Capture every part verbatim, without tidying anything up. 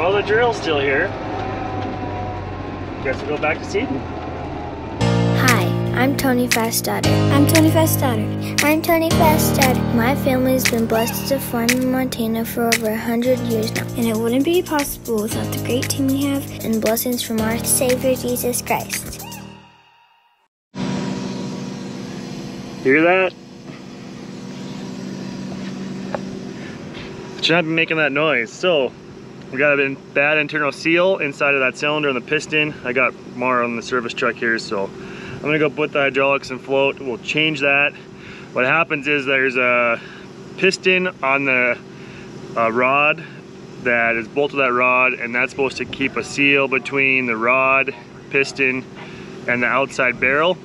Well, the drill's still here. Guess we'll go back to seed. Hi, I'm Tony Fast Dodder. I'm Tony Fast Dodder. I'm Tony Fast Dodder. My family's been blessed to farm in Montana for over one hundred years now. And it wouldn't be possible without the great team we have and blessings from our Savior, Jesus Christ. Hear that? It should not be making that noise. So, we got a bad internal seal inside of that cylinder and the piston. I got more on the service truck here, so I'm gonna go put the hydraulics in float. We'll change that. What happens is there's a piston on the uh, rod that is bolted to that rod, and that's supposed to keep a seal between the rod, piston, and the outside barrel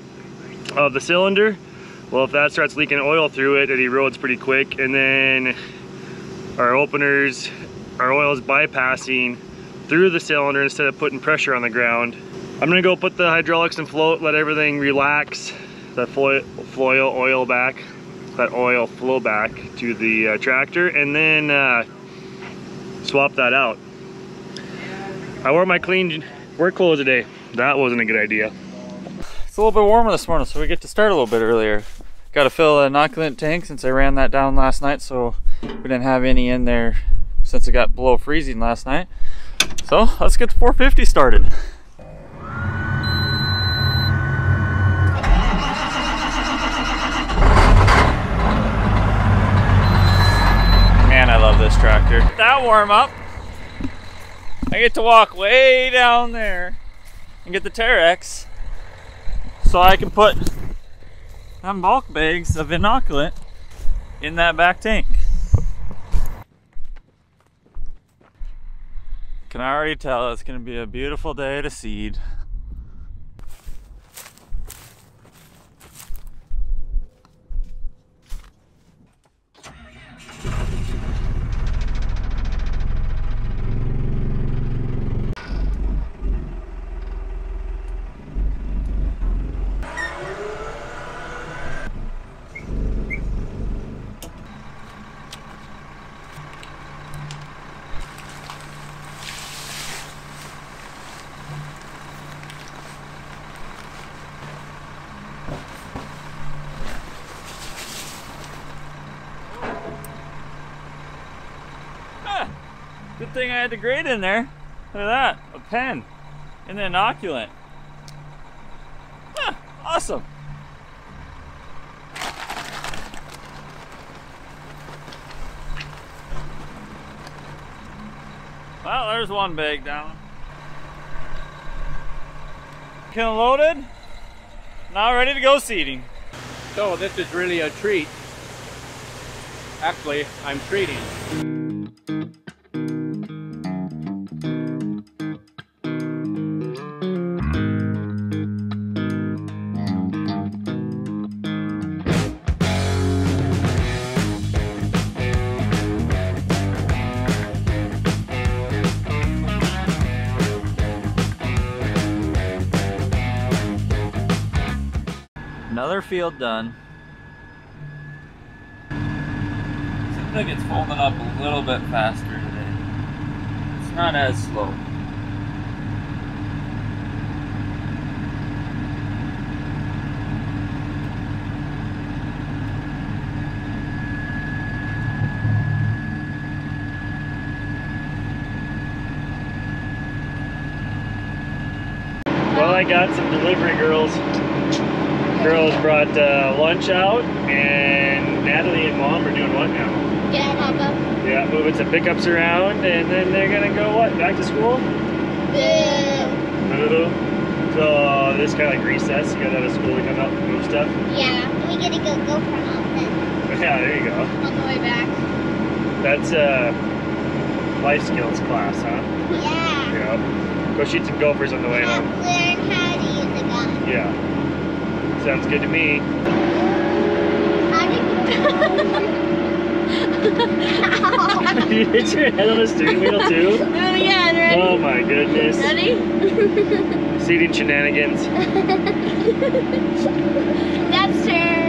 of the cylinder. Well, if that starts leaking oil through it, it erodes pretty quick, and then our openers, our oil is bypassing through the cylinder instead of putting pressure on the ground. I'm gonna go put the hydraulics in float, let everything relax, that flo floil oil back, that oil flow back to the uh, tractor, and then uh, swap that out. I wore my clean work clothes today. That wasn't a good idea. It's a little bit warmer this morning, so we get to start a little bit earlier. Got to fill an inoculant tank since I ran that down last night, so we didn't have any in there since it got below freezing last night. So let's get the four fifty started. Man, I love this tractor. That warm up, I get to walk way down there and get the Terex, so I can put them bulk bags of inoculant in that back tank. Can I already tell it's going to be a beautiful day to seed. Good thing I had the grate in there. Look at that, a pen and the inoculant. Huh, awesome. Well, there's one bag down. Kiln loaded, now ready to go seeding. So this is really a treat. Actually, I'm treating. Another field done. Seems like it's folding up a little bit faster today. It's not as slow. Well, I got some delivery girls. Girls brought uh, lunch out, and Natalie and Mom are doing what now? Yeah, Papa. Yeah, moving some pickups around, and then they're gonna go what? Back to school? Boo. Boo. So uh, this kind of like recess. You guys out of school to come out and move stuff. Yeah, we get to go go for office. Yeah, there you go. On the way back. That's a uh, life skills class, huh? Yeah. Yeah. Go shoot some gophers on the way home. Learn how to use a gun. Yeah. Sounds good to me. You hit your head on the steering wheel too? Oh yeah, I'm ready. Oh my goodness. Ready? Seating shenanigans. That's turn.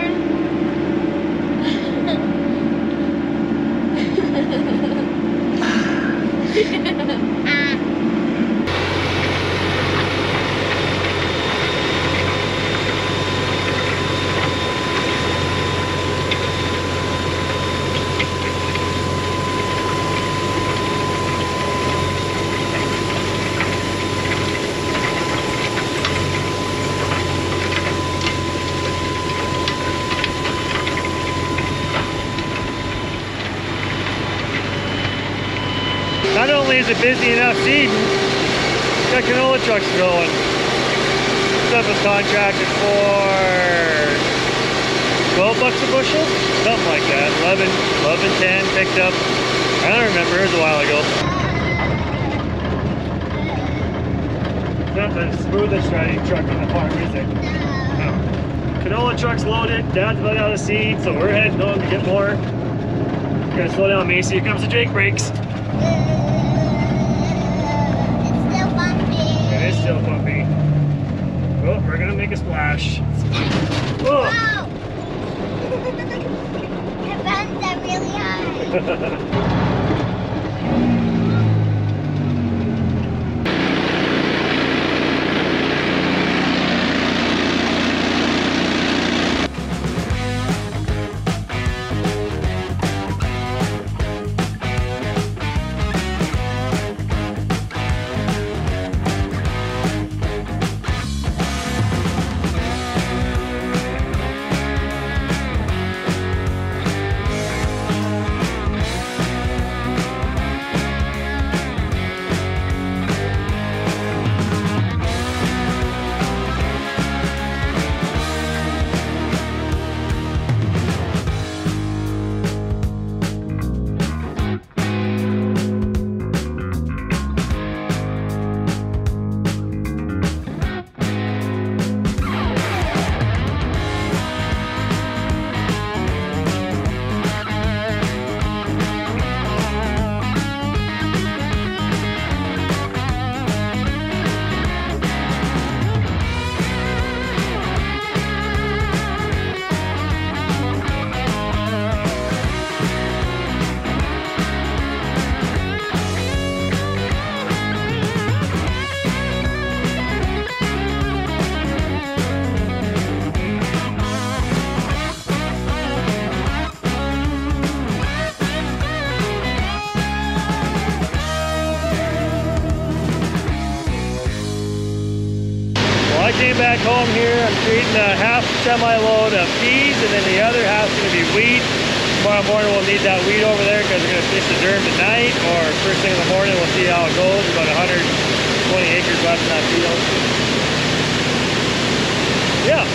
Not only is it busy enough seeding, it's got canola trucks going. Stuff is contracted for twelve bucks a bushel? Something like that. eleven, eleven ten picked up. I don't remember, it was a while ago. It's not the smoothest riding truck on the farm, is it? No. Canola truck's loaded, Dad's about out of seed, so we're heading home to get more. Gotta slow down, Macy. Here comes the Jake brakes. It is still bumpy. Oh, we're gonna make a splash. Whoa! Wow. It runs that really high. Back home here, I'm treating a half semi load of peas, and then the other half's going to be wheat. Tomorrow morning we'll need that wheat over there because we're going to fish the germ tonight, or first thing in the morning we'll see how it goes. About one hundred twenty acres left in that field. Yeah.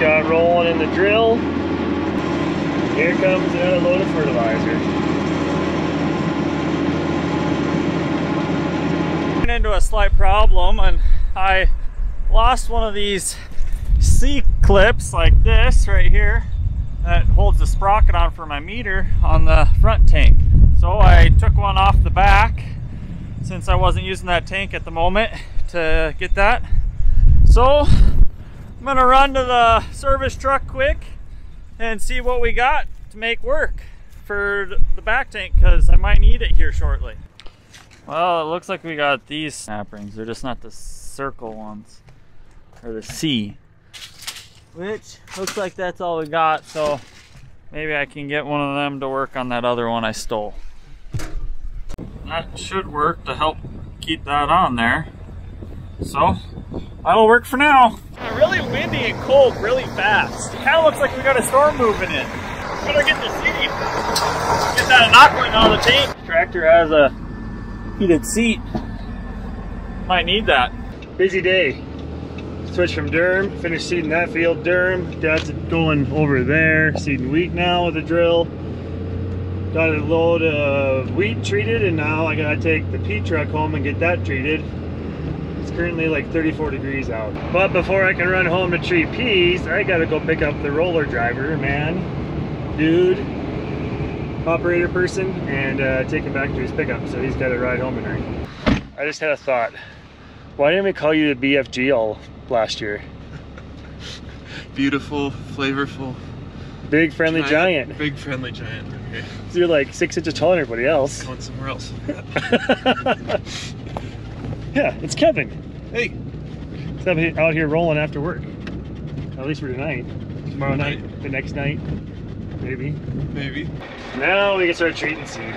Got rolling in the drill. Here comes another load of fertilizer. Ran into a slight problem, and I lost one of these C clips like this right here that holds the sprocket on for my meter on the front tank. So I took one off the back since I wasn't using that tank at the moment to get that. So I'm gonna run to the service truck quick and see what we got to make work for the back tank, because I might need it here shortly. Well, it looks like we got these snap rings. They're just not the circle ones, or the C, which looks like that's all we got. So maybe I can get one of them to work on that other one I stole. That should work to help keep that on there. So that'll work for now. Really windy and cold really fast. It kind of looks like we got a storm moving in. Better get the seat. Get that inoculant on the tank. The tractor has a heated seat. Might need that. Busy day. Switch from Durham, finish seeding that field. Durham, Dad's going over there, seeding wheat now with a drill. Got a load of wheat treated, and now I gotta take the pea truck home and get that treated. It's currently like thirty-four degrees out. But before I can run home to treat peas, I gotta go pick up the roller driver, man, dude, operator person, and uh, take him back to his pickup. So he's gotta ride home tonight. I just had a thought. Why didn't we call you the B F G all last year? Beautiful, flavorful. Big friendly giant. giant. Big friendly giant. Okay. You're like six inches taller than everybody else. Going somewhere else. Yeah, it's Kevin. Hey. He's out here rolling after work. At least for tonight. Tomorrow night. night, the next night, maybe. Maybe. Now we can start treating seed.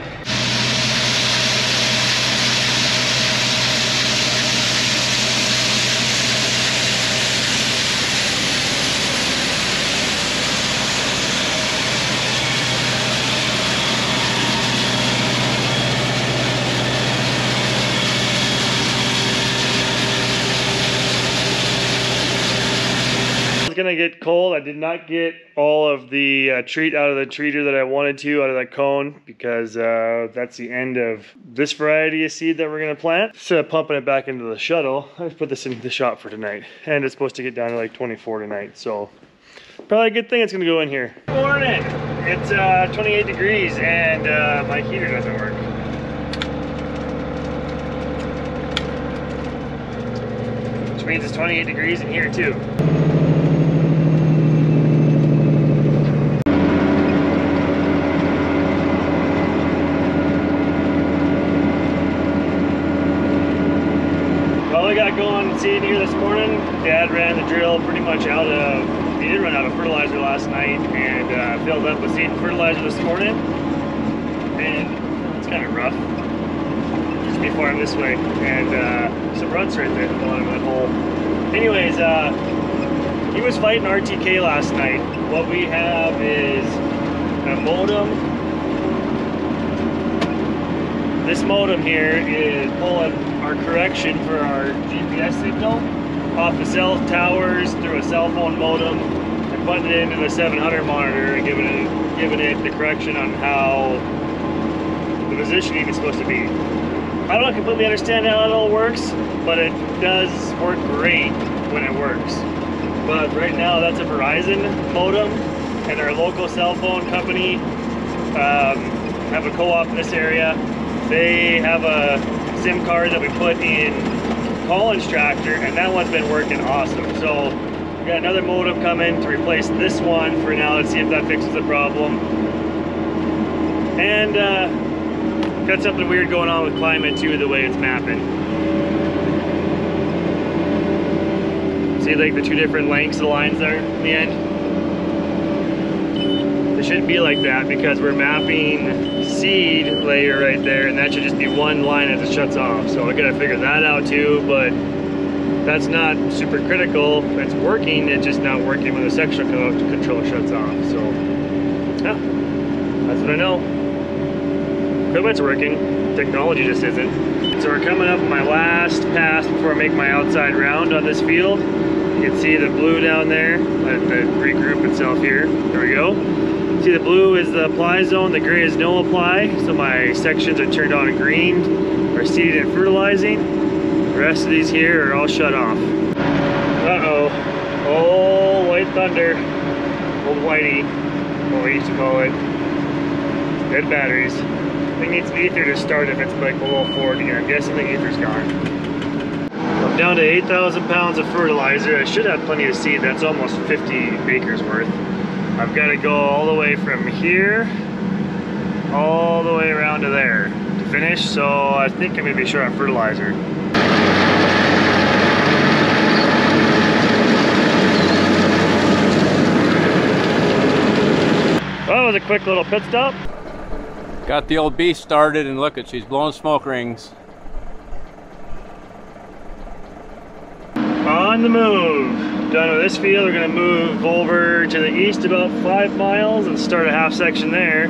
Gonna get cold. I did not get all of the uh, treat out of the treater that I wanted to out of that cone because uh, that's the end of this variety of seed that we're gonna plant. Instead of pumping it back into the shuttle, I put this into the shop for tonight, and it's supposed to get down to like twenty-four tonight, so probably a good thing it's gonna go in here. Morning. It's uh, twenty-eight degrees and uh, my heater doesn't work. Which means it's twenty-eight degrees in here too. Seed here this morning. Dad ran the drill pretty much out of, he did run out of fertilizer last night, and uh, filled up with seed fertilizer this morning, and it's kind of rough. Just be farmed this way, and uh, some ruts right there at the bottom of that hole. Anyways, uh, he was fighting R T K last night. What we have is a modem. This modem here is pulling our correction for our G P S signal off the cell towers through a cell phone modem and putting it into the seven hundred monitor and giving it, giving it the correction on how the positioning is supposed to be. I don't completely understand how it all works, but it does work great when it works. But right now that's a Verizon modem, and our local cell phone company um, have a co-op in this area. They have a SIM card that we put in Collins tractor, and that one's been working awesome. So we got another modem coming to replace this one for now. Let's see if that fixes the problem. And uh, got something weird going on with climate too, the way it's mapping. See like the two different lengths of the lines there in the end? It shouldn't be like that because we're mapping seed layer right there, and that should just be one line as it shuts off. So I gotta figure that out too, but that's not super critical. It's working, it's just not working when the section control shuts off. So yeah, that's what I know. Equipment's working, technology just isn't. So we're coming up my last pass before I make my outside round on this field. You can see the blue down there, let it regroup itself here. There we go. See, the blue is the apply zone, the gray is no apply. So my sections are turned on green, are seeded and fertilizing. The rest of these here are all shut off. Uh-oh. Oh, white thunder. Old whitey, what we used to call it. Dead batteries. I think it needs an ether to start if it's like below forty here. I'm guessing the ether's gone. I'm down to eight thousand pounds of fertilizer. I should have plenty of seed. That's almost fifty acres worth. I've got to go all the way from here, all the way around to there to finish, so I think I'm going to be short on fertilizer. Well, that was a quick little pit stop. Got the old beast started, and look at, she's blowing smoke rings. On the move. Done with this field, we're going to move over to the east about five miles and start a half section there.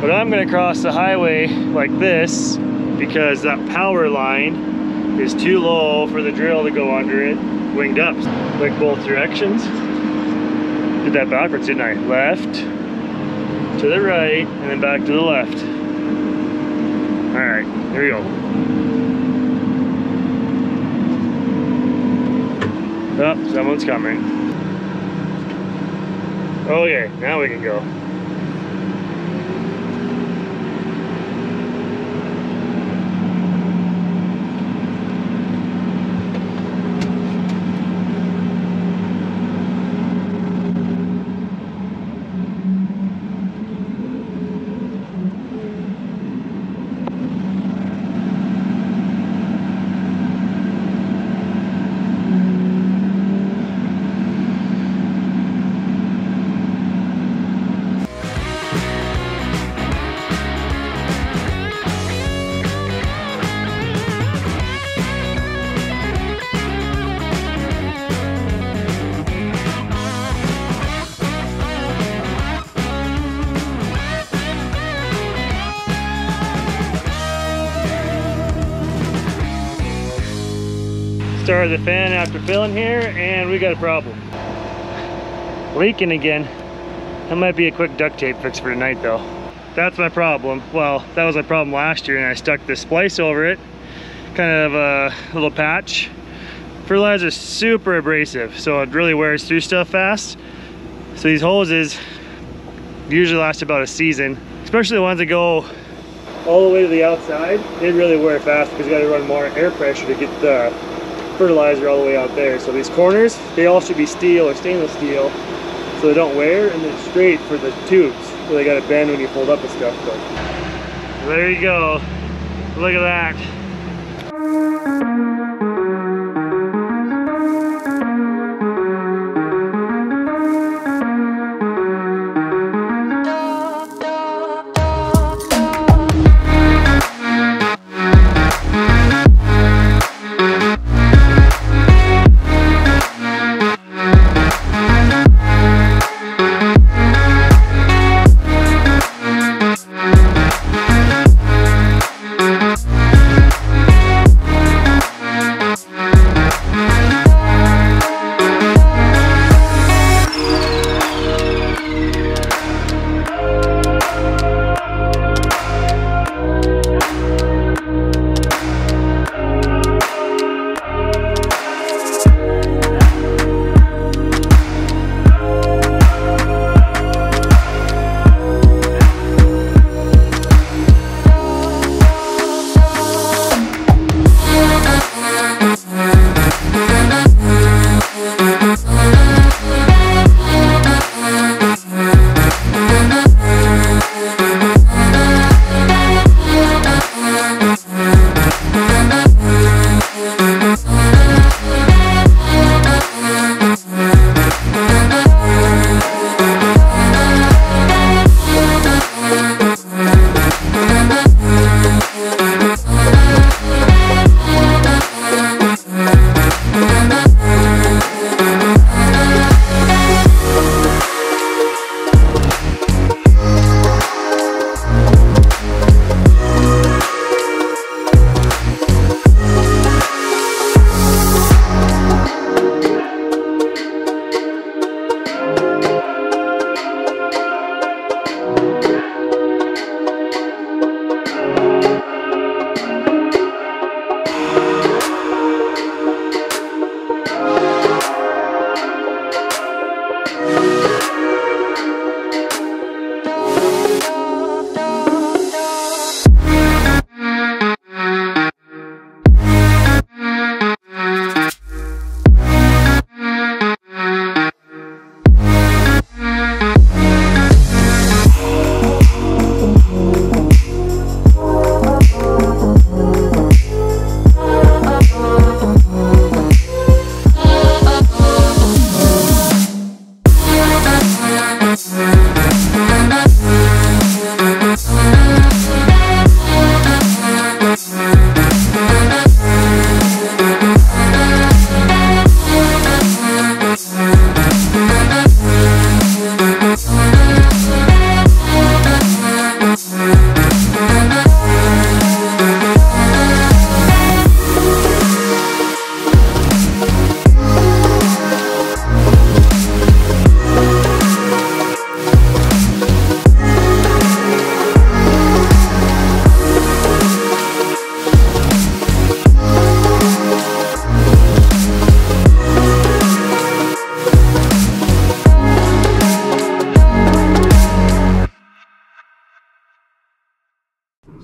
But I'm going to cross the highway like this because that power line is too low for the drill to go under it. Winged up. Click both directions. Did that backwards, didn't I? Left, to the right, and then back to the left. Alright, here we go. Oh, someone's coming. Okay, now we can go. started the fan after filling here, and we got a problem. Leaking again. That might be a quick duct tape fix for tonight though. That's my problem. Well, that was my problem last year, and I stuck this splice over it. Kind of a little patch. Fertilizer's super abrasive, so it really wears through stuff fast. So these hoses usually last about a season, especially the ones that go all the way to the outside. They really wear fast because you got to run more air pressure to get the fertilizer all the way out there. So these corners, they all should be steel or stainless steel, so they don't wear, and then straight for the tubes, so they got to bend when you fold up and stuff. But there you go. Look at that.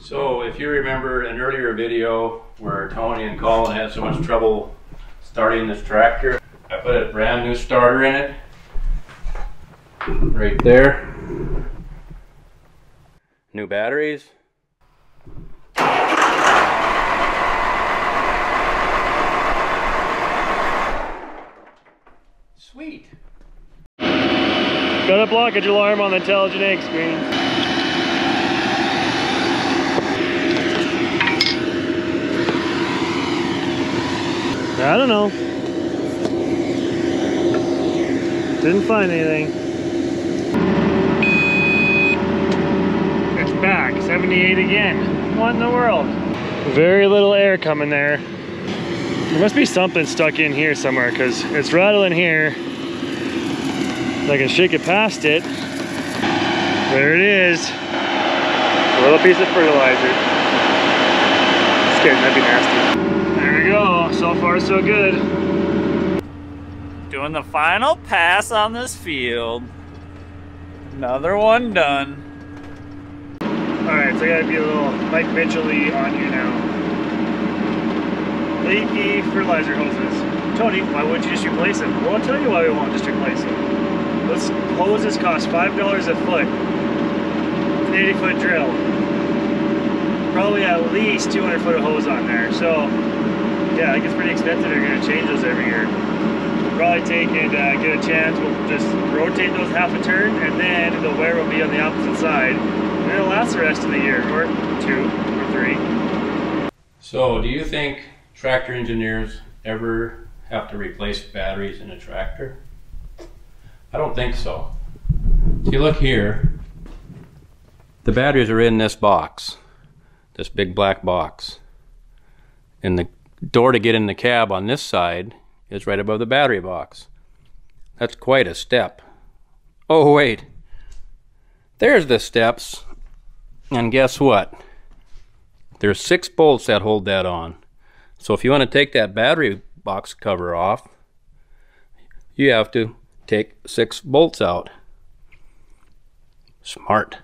So if you remember an earlier video where Tony and Collin had so much trouble starting this tractor, I put a brand new starter in it, right there. New batteries. Sweet. Got a blockage alarm on the Intelligent Ag screen. I don't know. Didn't find anything. It's back, seventy-eight again. What in the world? Very little air coming there. There must be something stuck in here somewhere, because it's rattling here. If I can shake it past it. There it is. A little piece of fertilizer. It's kidding, that'd be nasty. There we go. So far, so good. Doing the final pass on this field. Another one done. Alright, so I gotta be a little Mike Mitchell-y on you now. Leaky fertilizer hoses. Tony, why wouldn't you just replace them? Well, I'll tell you why we won't just replace them. Those hoses cost five dollars a foot. It's an eighty foot drill. Probably at least two hundred foot of hose on there. So, yeah, I think it's pretty expensive. They're gonna change those every year. Probably take and uh, get a chance. We'll just rotate those half a turn, and then the wear will be on the opposite side, and it'll last the rest of the year, or two, or three. So, do you think tractor engineers ever have to replace batteries in a tractor? I don't think so. If you look here, the batteries are in this box, this big black box, and the door to get in the cab on this side is right above the battery box. That's quite a step. Oh wait, there's the steps, and guess what? There's six bolts that hold that on. So if you want to take that battery box cover off, you have to take six bolts out. Smart.